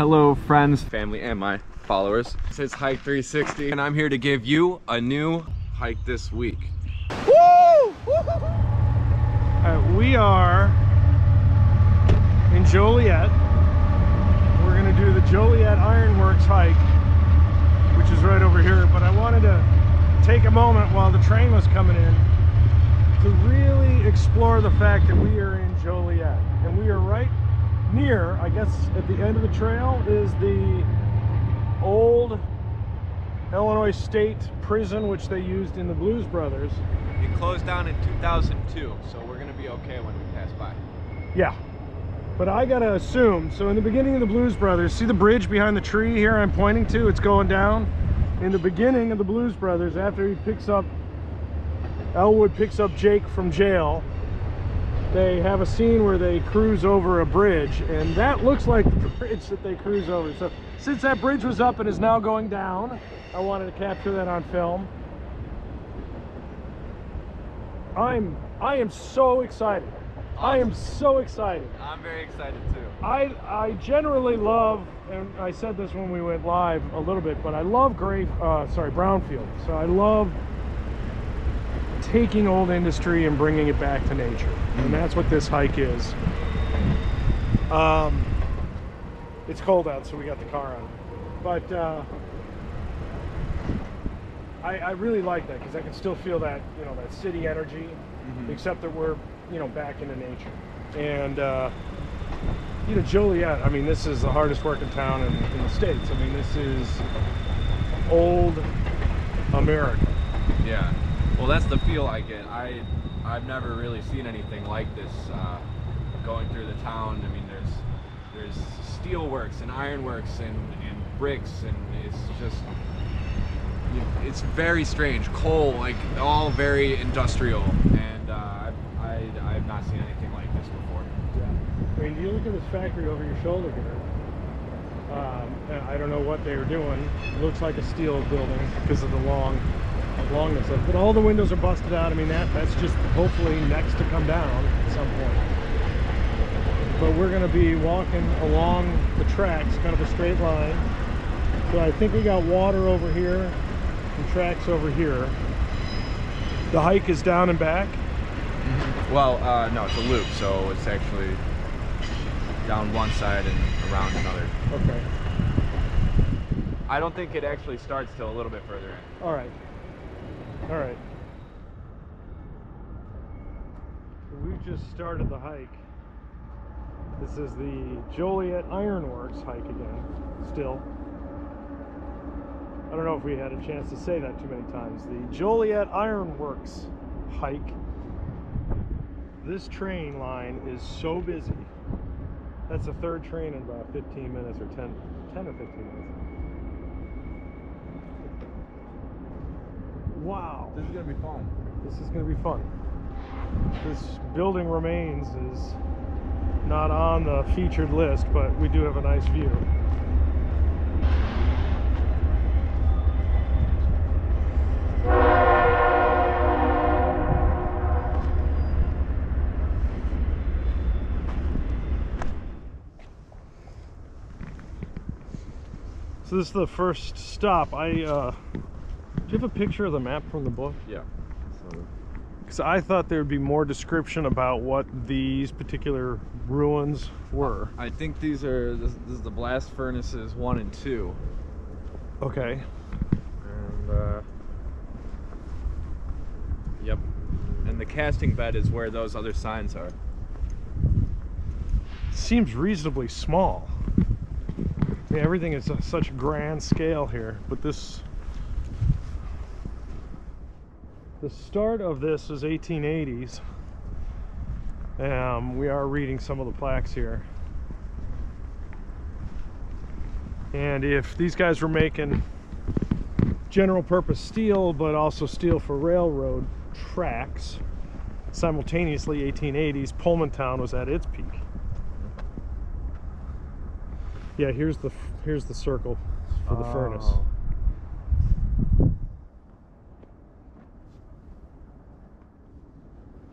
Hello friends, family, and my followers. This is Hike 360 and I'm here to give you a new hike this week. Woo! Alright, we are in Joliet. We're gonna do the Joliet Iron Works hike, which is right over here, but I wanted to take a moment while the train was coming in to really explore the fact that we are in Joliet and we are right near, I guess at the end of the trail is the old Illinois State Prison, which they used in The Blues Brothers. It closed down in 2002, so we're gonna be okay when we pass by. Yeah, but I gotta assume, so in the beginning of The Blues Brothers, see the bridge behind the tree here I'm pointing to? It's going down. In the beginning of The Blues Brothers, after he Elwood picks up Jake from jail, they have a scene where they cruise over a bridge, and that looks like the bridge that they cruise over. So since that bridge was up and is now going down, I wanted to capture that on film. I am so excited. Awesome. I am so excited. I'm very excited too. I generally love, and I said this when we went live a little bit, but I love brownfield. So I love taking old industry and bringing it back to nature, and that's what this hike is. It's cold out, so we got the car on, but I really like that because I can still feel that, you know, that city energy, except that we're, you know, back into nature. And you know, Joliet, I mean, this is the hardest working town in the States. I mean, this is old America. Yeah. Well, that's the feel I get. I've never really seen anything like this going through the town. I mean, there's steelworks and ironworks and bricks, and it's just, it's very strange. Coal, like, all very industrial, and I've not seen anything like this before. Yeah. I mean, you look at this factory over your shoulder here. I don't know what they were doing. It looks like a steel building because of the longness of it, but all the windows are busted out. I mean, that's just hopefully next to come down at some point. But we're going to be walking along the tracks, kind of a straight line. So I think we got water over here and tracks over here. The hike is down and back. Well, no, it's a loop, so it's actually down one side and around another. Okay. I don't think it actually starts till a little bit further in. All right. All right, we've just started the hike. This is the Joliet Iron Works hike again, still. I don't know if we had a chance to say that too many times. The Joliet Iron Works hike. This train line is so busy. That's the third train in about 15 minutes or 10 or 15 minutes. Wow. This is going to be fun. This is going to be fun. This building remains is not on the featured list, but we do have a nice view. So this is the first stop. Do you have a picture of the map from the book? Yeah. Because I thought there would be more description about what these particular ruins were. I think these are, this is the blast furnaces 1 and 2. Okay. And, yep. And the casting bed is where those other signs are. Seems reasonably small. Yeah, everything is on such grand scale here, but this... The start of this is 1880s. We are reading some of the plaques here. And if these guys were making general purpose steel, but also steel for railroad tracks, simultaneously 1880s, Pullman Town was at its peak. Yeah, here's the circle for the furnace.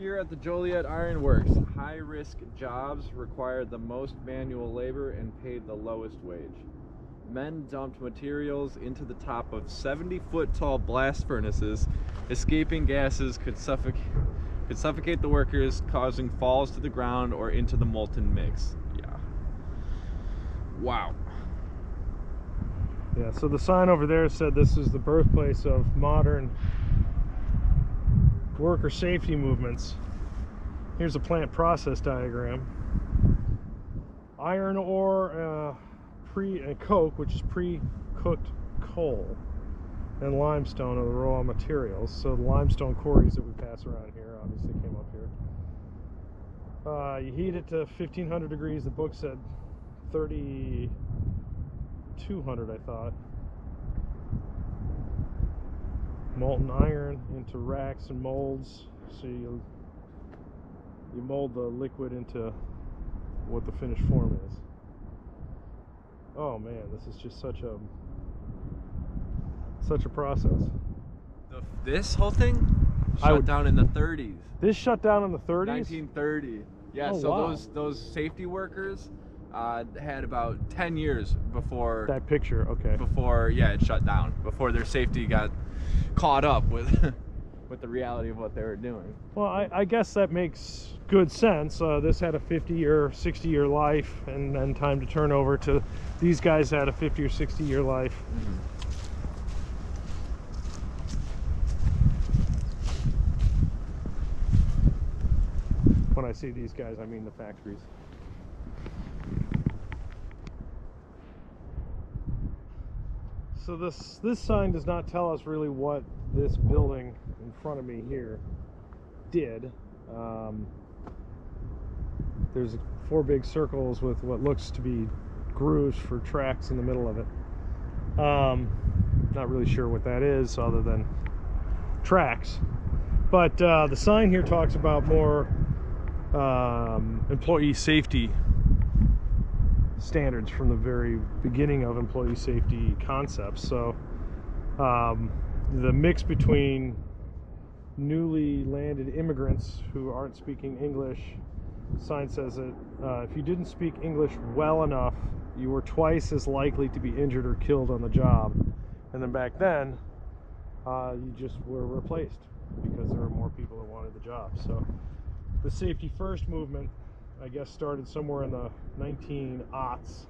Here at the Joliet Iron Works, high-risk jobs required the most manual labor and paid the lowest wage. Men dumped materials into the top of 70-foot-tall blast furnaces. Escaping gases could suffocate the workers, causing falls to the ground or into the molten mix. Yeah. Wow. Yeah, so the sign over there said this is the birthplace of modern worker safety movements. Here's a plant process diagram. Iron ore, coke, which is pre-cooked coal, and limestone are the raw materials. So the limestone quarries that we pass around here obviously came up here. You heat it to 1500 degrees. The book said 3200, I thought. Molten iron into racks and molds, so you mold the liquid into what the finished form is. Oh man, this is just such a process. This whole thing shut down in the 30s. This shut down in the 30s? 1930. Yeah, oh, so wow. Those safety workers had about 10 years before that picture. Okay. Before, yeah, it shut down. Before their safety got caught up with the reality of what they were doing. Well, I guess that makes good sense. This had a 50-year, 60-year life, and then time to turn over to these guys had a 50 or 60-year life. Mm-hmm. When I see these guys, I mean the factories. So this sign does not tell us really what this building in front of me here did. There's 4 big circles with what looks to be grooves for tracks in the middle of it. Not really sure what that is other than tracks. But the sign here talks about more employee safety standards from the very beginning of employee safety concepts. So the mix between newly landed immigrants who aren't speaking English, the sign says that if you didn't speak English well enough, you were twice as likely to be injured or killed on the job. And then back then, you just were replaced because there were more people that wanted the job. So the Safety First movement, I guess, started somewhere in the 1900s.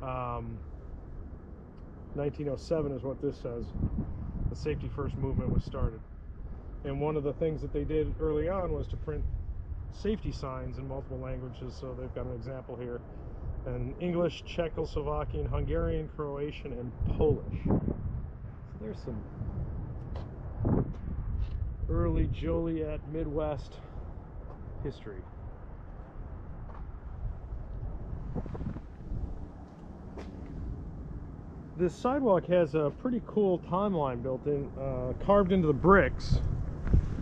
1907 is what this says. The Safety First movement was started. And one of the things that they did early on was to print safety signs in multiple languages. So they've got an example here. In English, Czechoslovakian, Hungarian, Croatian, and Polish. So there's some early Joliet Midwest history. This sidewalk has a pretty cool timeline built in, carved into the bricks.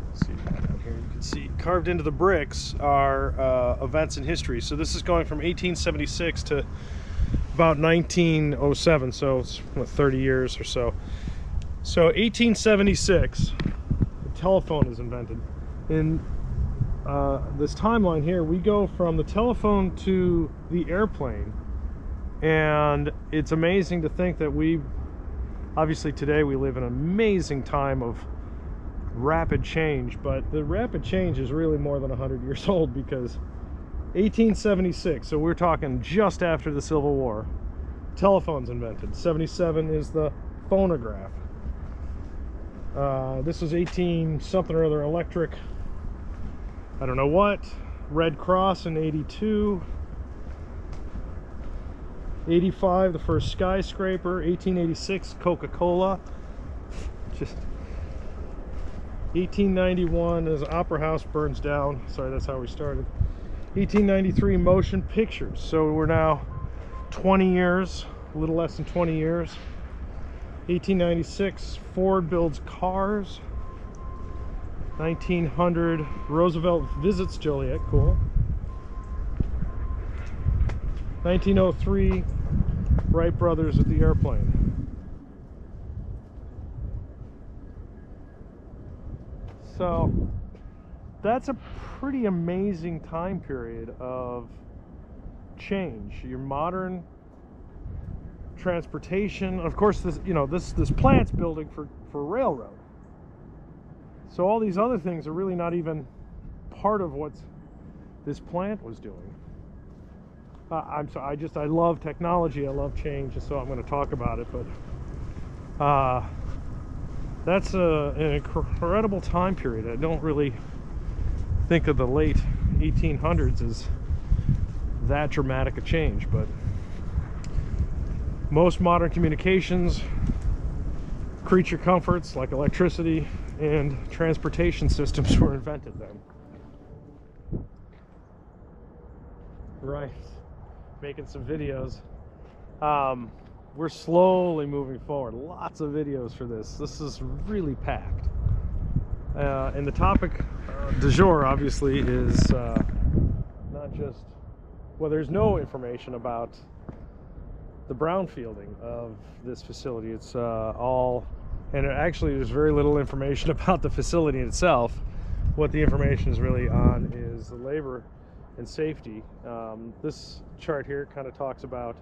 Let's see down here, you can see carved into the bricks are events in history. So this is going from 1876 to about 1907, so it's 30 years or so. So 1876, the telephone is invented. In this timeline here, we go from the telephone to the airplane. And it's amazing to think that we, obviously today we live in an amazing time of rapid change, but the rapid change is really more than 100 years old, because 1876, so we're talking just after the Civil War, telephone's invented. 77 is the phonograph. This was 18 something or other electric, I don't know what, Red Cross in 82. 85, the first skyscraper. 1886, Coca-Cola. Just 1891 is Opera House burns down. Sorry, that's how we started. 1893, motion pictures. So we're now 20 years, a little less than 20 years. 1896, Ford builds cars. 1900, Roosevelt visits Joliet. Cool. 1903, Wright Brothers with the airplane. So that's a pretty amazing time period of change. Your modern transportation, of course, this, you know, this plant's building for railroad. So all these other things are really not even part of what this plant was doing. I'm sorry, I love technology, I love change, so I'm going to talk about it, but that's an incredible time period. I don't really think of the late 1800s as that dramatic a change, but most modern communications, creature comforts like electricity, and transportation systems were invented then. Right, making some videos. We're slowly moving forward. Lots of videos for this. This is really packed. And the topic du jour, obviously, is not just, well, there's no information about the brownfielding of this facility. It's all, and actually there's very little information about the facility itself. What the information is really on is the labor and safety. This chart here kind of talks about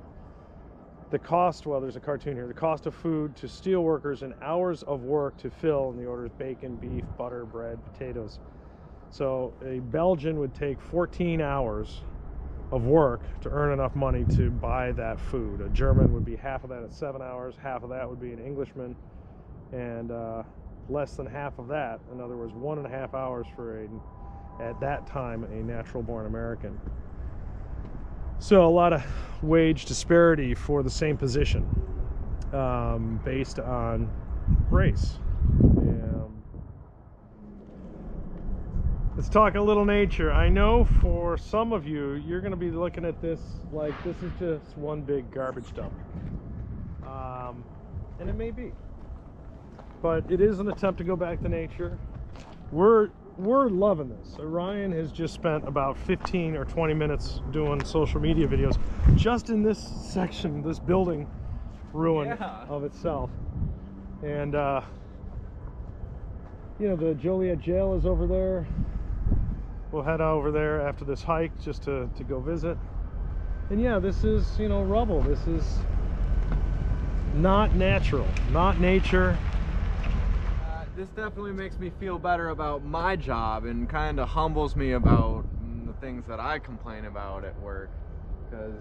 the cost, well, there's a cartoon here, the cost of food to steel workers and hours of work to fill, and the order is bacon, beef, butter, bread, potatoes. So a Belgian would take 14 hours of work to earn enough money to buy that food. A German would be half of that at 7 hours, half of that would be an Englishman, and less than half of that, in other words, 1.5 hours for at that time, a natural-born American. So a lot of wage disparity for the same position based on race. Let's talk a little nature. I know for some of you, you're going to be looking at this like this is just one big garbage dump. And it may be. But it is an attempt to go back to nature. We're loving this. Orion has just spent about 15 or 20 minutes doing social media videos just in this section, this building ruin of itself. And you know, the Joliet jail is over there. We'll head over there after this hike just to go visit. And yeah, this is, you know, rubble. This is not natural, not nature. This definitely makes me feel better about my job and kind of humbles me about the things that I complain about at work, because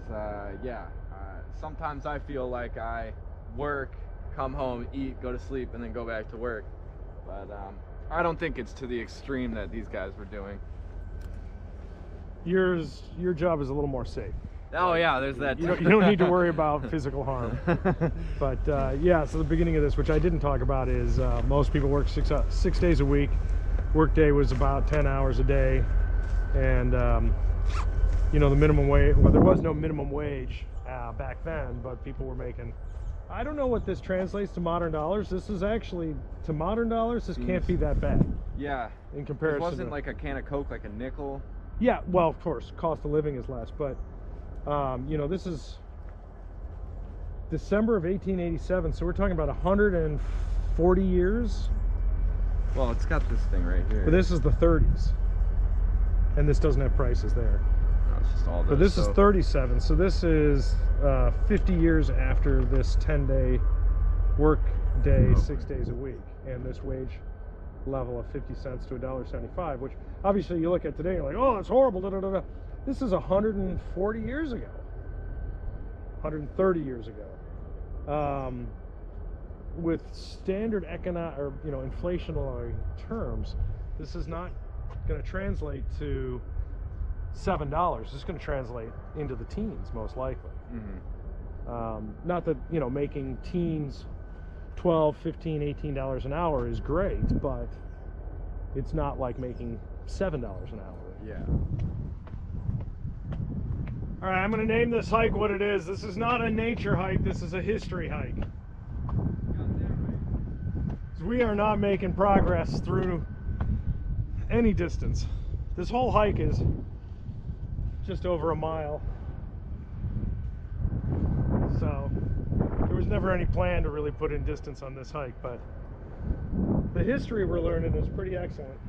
sometimes I feel like I work, come home, eat, go to sleep, and then go back to work, but I don't think it's to the extreme that these guys were doing. Your job is a little more safe. Oh yeah, there's that. You don't need to worry about physical harm. But yeah, so the beginning of this, which I didn't talk about, is most people work six days a week. Workday was about 10 hours a day, and you know, the minimum wage. Well, there was no minimum wage back then, but people were making. I don't know what this translates to modern dollars. This is actually to modern dollars. This can't be that bad. Yeah. In comparison, it wasn't like a can of Coke, like a nickel. Yeah. Well, of course, cost of living is less, but. You know, this is December of 1887, so we're talking about 140 years. Well, it's got this thing right here. But this is the 30s, and this doesn't have prices there. No, it's just all this. But this is 37, so this is 50 years after this 10-day work day, 6 days a week, and this wage level of 50 cents to $1.75, which obviously you look at today, you're like, oh, that's horrible, da-da-da-da. This is 140 years ago, 130 years ago, with standard economic, or you know, inflationary terms. This is not going to translate to $7. It's going to translate into the teens, most likely. Mm-hmm. Not that, you know, making teens $12, $15, $18 an hour is great, but it's not like making $7 an hour. Yeah. All right, I'm going to name this hike what it is. This is not a nature hike. This is a history hike. We are not making progress through any distance. This whole hike is just over a mile. So there was never any plan to really put in distance on this hike, but the history we're learning is pretty excellent.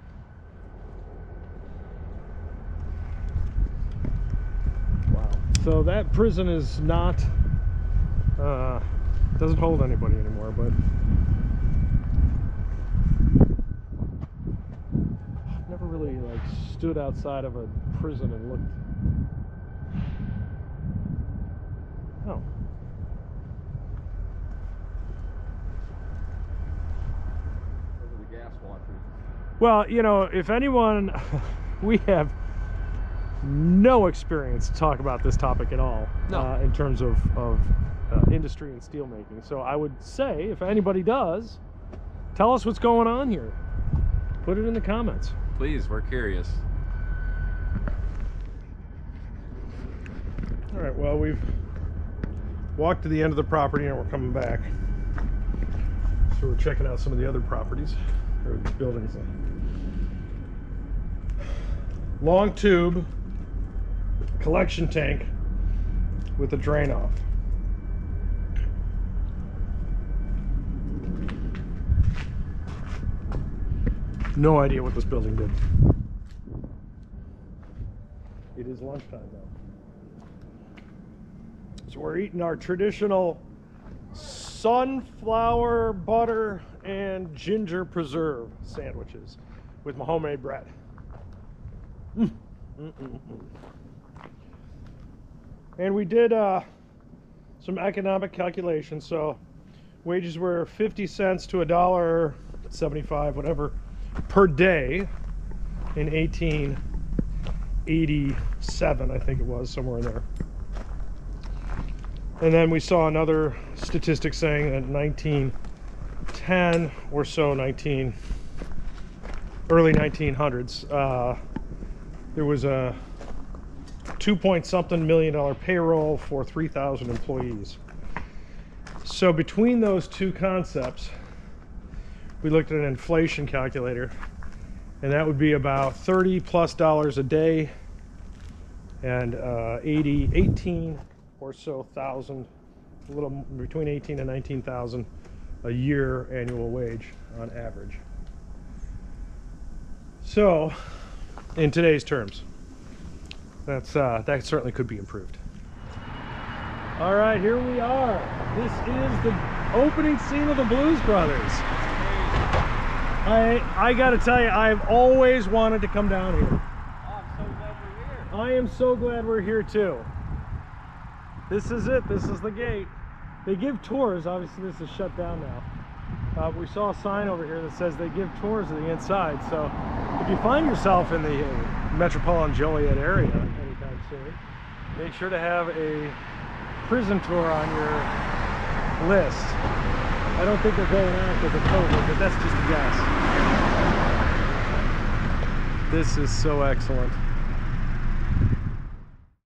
So that prison is not, doesn't hold anybody anymore, but I've never really like stood outside of a prison and looked. Oh. Those are the gas watchers. Well, you know, if anyone, we have no experience to talk about this topic at all. No. In terms of industry and steel making. So I would say, if anybody does, tell us what's going on here. Put it in the comments. Please, we're curious. All right, well, we've walked to the end of the property and we're coming back. So we're checking out some of the other properties, or buildings. Long tube collection tank with a drain off. No idea what this building did. It is lunchtime now. So we're eating our traditional sunflower butter and ginger preserve sandwiches with my homemade bread. And we did some economic calculations. So wages were 50 cents to $1.75, whatever, per day in 1887, I think it was, somewhere in there. And then we saw another statistic saying that 1910 or so, early 1900s, there was a $2-something million payroll for 3,000 employees. So between those two concepts, we looked at an inflation calculator, and that would be about $30+ a day and 18 or so thousand, a little between 18 and 19,000 a year annual wage on average. So in today's terms, that's that certainly could be improved. All right, here we are. This is the opening scene of the Blues Brothers. I gotta tell you, I've always wanted to come down here. Oh, I'm so glad we're here. I am so glad we're here too. This is it. This is the gate. They give tours. Obviously, this is shut down now. We saw a sign over here that says they give tours of the inside. So if you find yourself in the metropolitan Joliet area anytime soon, make sure to have a prison tour on your list. I don't think they're going out because of COVID, but that's just a guess. This is so excellent.